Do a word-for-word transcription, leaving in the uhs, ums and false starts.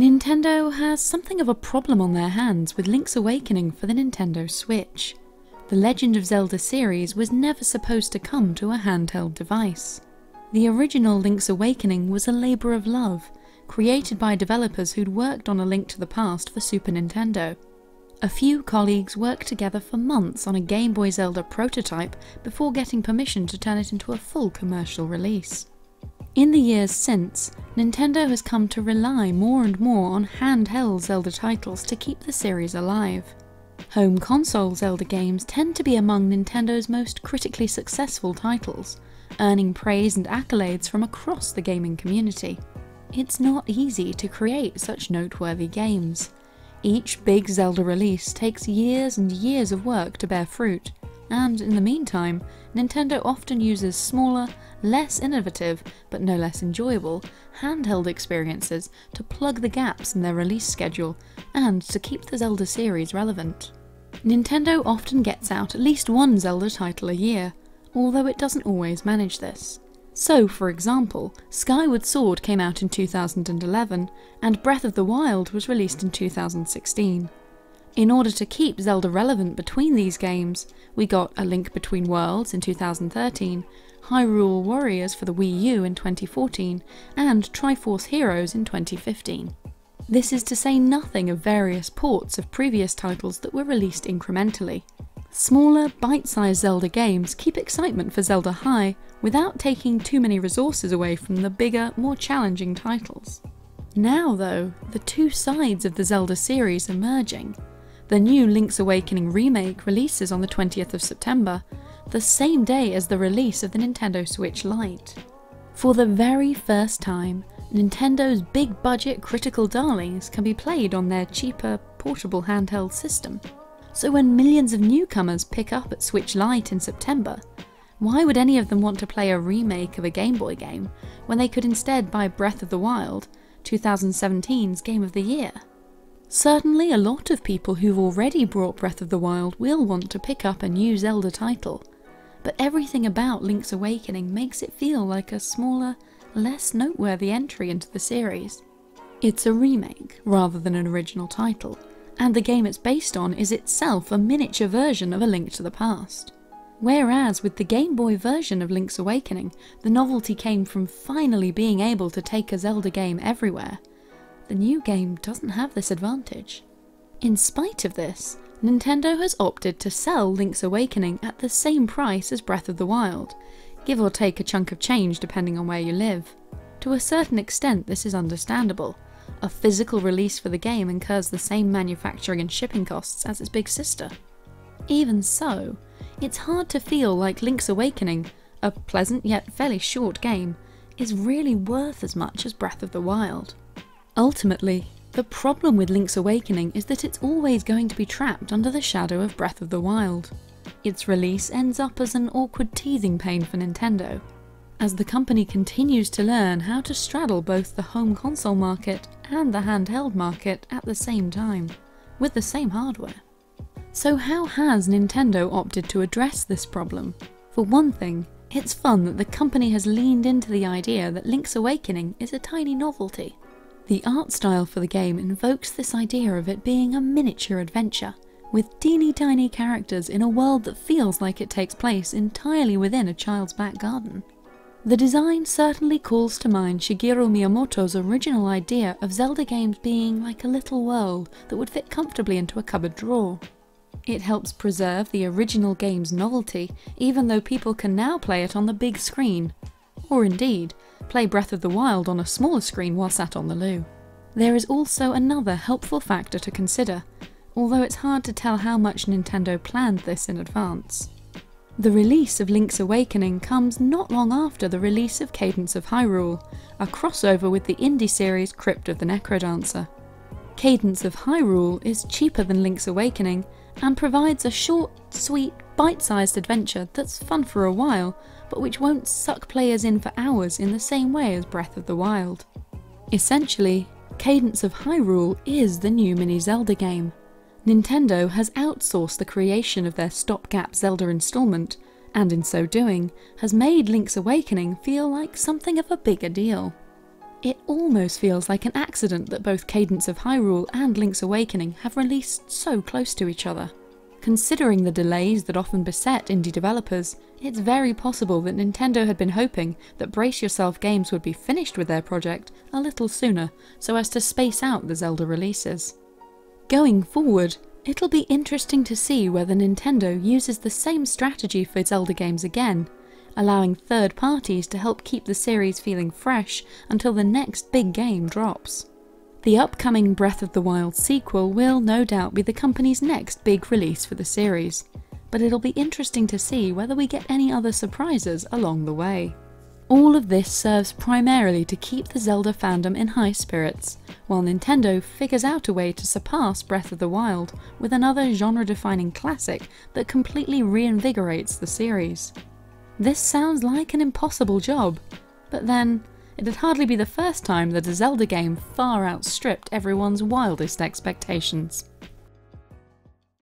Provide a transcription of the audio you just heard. Nintendo has something of a problem on their hands with Link's Awakening for the Nintendo Switch. The Legend of Zelda series was never supposed to come to a handheld device. The original Link's Awakening was a labour of love, created by developers who'd worked on A Link to the Past for Super Nintendo. A few colleagues worked together for months on a Game Boy Zelda prototype before getting permission to turn it into a full commercial release. In the years since, Nintendo has come to rely more and more on handheld Zelda titles to keep the series alive. Home console Zelda games tend to be among Nintendo's most critically successful titles, earning praise and accolades from across the gaming community. It's not easy to create such noteworthy games. Each big Zelda release takes years and years of work to bear fruit, and in the meantime, Nintendo often uses smaller, less innovative, but no less enjoyable, handheld experiences to plug the gaps in their release schedule and to keep the Zelda series relevant. Nintendo often gets out at least one Zelda title a year, although it doesn't always manage this. So, for example, Skyward Sword came out in two thousand eleven, and Breath of the Wild was released in two thousand sixteen. In order to keep Zelda relevant between these games, we got A Link Between Worlds in two thousand thirteen, Hyrule Warriors for the Wii U in twenty fourteen, and Triforce Heroes in twenty fifteen. This is to say nothing of various ports of previous titles that were released incrementally. Smaller, bite-sized Zelda games keep excitement for Zelda high without taking too many resources away from the bigger, more challenging titles. Now though, the two sides of the Zelda series are merging. The new Link's Awakening remake releases on the twentieth of September, the same day as the release of the Nintendo Switch Lite. For the very first time, Nintendo's big-budget critical darlings can be played on their cheaper, portable handheld system. So when millions of newcomers pick up at Switch Lite in September, why would any of them want to play a remake of a Game Boy game when they could instead buy Breath of the Wild, two thousand seventeen's Game of the Year? Certainly a lot of people who've already bought Breath of the Wild will want to pick up a new Zelda title, but everything about Link's Awakening makes it feel like a smaller, less noteworthy entry into the series. It's a remake rather than an original title, and the game it's based on is itself a miniature version of A Link to the Past. Whereas with the Game Boy version of Link's Awakening, the novelty came from finally being able to take a Zelda game everywhere, the new game doesn't have this advantage. In spite of this, Nintendo has opted to sell Link's Awakening at the same price as Breath of the Wild, give or take a chunk of change depending on where you live. To a certain extent this is understandable. A physical release for the game incurs the same manufacturing and shipping costs as its big sister. Even so, it's hard to feel like Link's Awakening, a pleasant yet fairly short game, is really worth as much as Breath of the Wild. Ultimately, the problem with Link's Awakening is that it's always going to be trapped under the shadow of Breath of the Wild. Its release ends up as an awkward teething pain for Nintendo, as the company continues to learn how to straddle both the home console market and the handheld market at the same time, with the same hardware. So how has Nintendo opted to address this problem? For one thing, it's fun that the company has leaned into the idea that Link's Awakening is a tiny novelty. The art style for the game invokes this idea of it being a miniature adventure, with teeny tiny characters in a world that feels like it takes place entirely within a child's back garden. The design certainly calls to mind Shigeru Miyamoto's original idea of Zelda games being like a little world that would fit comfortably into a cupboard drawer. It helps preserve the original game's novelty, even though people can now play it on the big screen, or indeed, play Breath of the Wild on a smaller screen while sat on the loo. There is also another helpful factor to consider, although it's hard to tell how much Nintendo planned this in advance. The release of Link's Awakening comes not long after the release of Cadence of Hyrule, a crossover with the indie series Crypt of the Necrodancer. Cadence of Hyrule is cheaper than Link's Awakening and provides a short, sweet, bite-sized adventure that's fun for a while, but which won't suck players in for hours in the same way as Breath of the Wild. Essentially, Cadence of Hyrule is the new mini Zelda game. Nintendo has outsourced the creation of their stopgap Zelda installment, and in so doing, has made Link's Awakening feel like something of a bigger deal. It almost feels like an accident that both Cadence of Hyrule and Link's Awakening have released so close to each other. Considering the delays that often beset indie developers, it's very possible that Nintendo had been hoping that Brace Yourself Games would be finished with their project a little sooner, so as to space out the Zelda releases. Going forward, it'll be interesting to see whether Nintendo uses the same strategy for Zelda games again, allowing third parties to help keep the series feeling fresh until the next big game drops. The upcoming Breath of the Wild sequel will no doubt be the company's next big release for the series, but it'll be interesting to see whether we get any other surprises along the way. All of this serves primarily to keep the Zelda fandom in high spirits, while Nintendo figures out a way to surpass Breath of the Wild with another genre-defining classic that completely reinvigorates the series. This sounds like an impossible job, but then, it'd hardly be the first time that a Zelda game far outstripped everyone's wildest expectations.